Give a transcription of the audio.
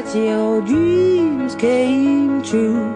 that your dreams came true.